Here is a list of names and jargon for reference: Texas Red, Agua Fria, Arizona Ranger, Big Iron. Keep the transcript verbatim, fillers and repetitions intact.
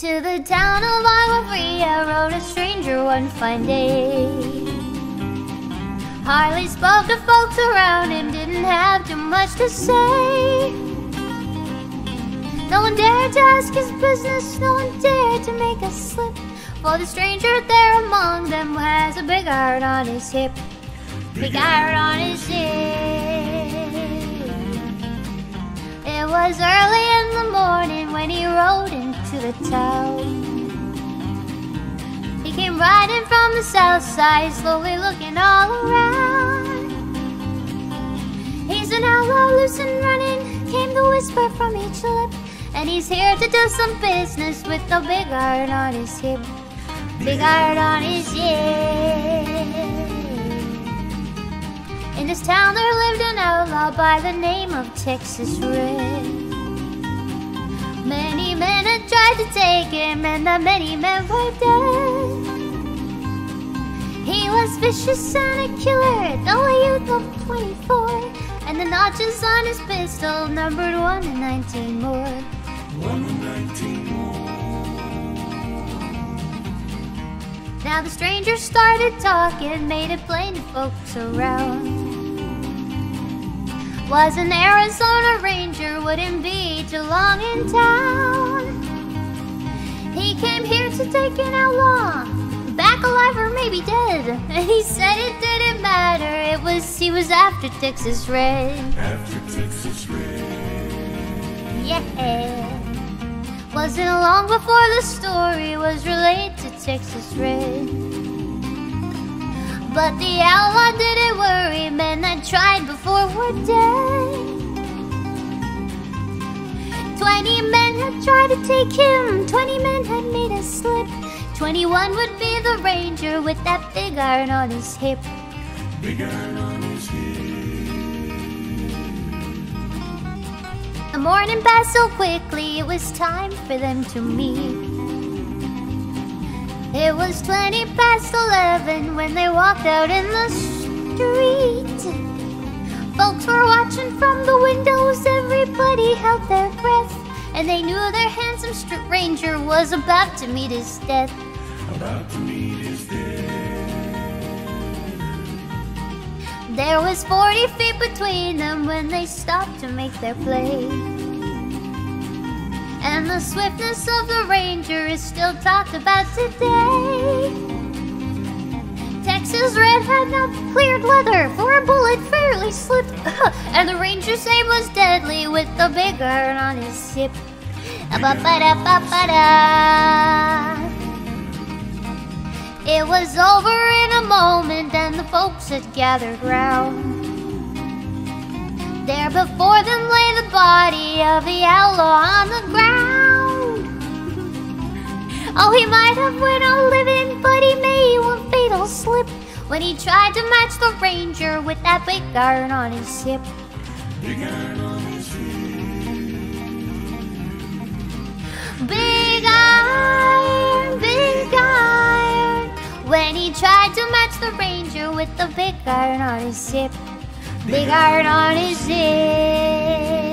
To the town of Agua Fria rode a stranger one fine day. Hardly spoke to folks around him, didn't have too much to say. No one dared to ask his business, no one dared to make a slip, for the stranger there among them has a big iron on his hip. Big iron on his hip. It was early in the morning when he rode into the town. He came riding from the south side, slowly looking all around. He's an outlaw, loose and running, came the whisper from each lip, and he's here to do some business with the big iron on his hip. Big iron on his hip. In this town there lived an outlaw by the name of Texas Red. Many men had tried to take him, and the many men were dead. He was vicious and a killer, though a youth of twenty-four, and the notches on his pistol numbered one and nineteen more. One and nineteen more. Now the stranger started talking, made it plain to folks around. Was an Arizona Ranger, wouldn't be too long in town. He came here to take an outlaw, back alive or maybe dead. And he said it didn't matter, it was, he was after Texas Red. After Texas Red. Yeah. Wasn't long before the story was relayed to Texas Red. But the outlaw didn't worry, men that tried before were dead. Twenty men had tried to take him, twenty men had made a slip. Twenty-one would be the ranger with that big iron on his hip. Big iron on his hip. The morning passed so quickly, it was time for them to meet. It was twenty past eleven when they walked out in the street. Folks were watching from the windows, everybody held their breath, and they knew their handsome stranger was about to meet his death. About to meet his death. There was forty feet between them when they stopped to make their play. And the swiftness of the ranger is still talked about today. Texas Red had not cleared leather, for a bullet fairly slipped, and the ranger's aim was deadly with the big iron on his hip. Ba-ba-da-ba-ba-da. It was over in a moment, and the folks had gathered round. There before them lay the body of the outlaw on the ground. Oh, he might have went on living, but he made one fatal slip when he tried to match the ranger with that big iron on his hip. Big iron on his hip. Big iron, big iron, when he tried to match the ranger with the big iron on his hip. Big iron on his hip.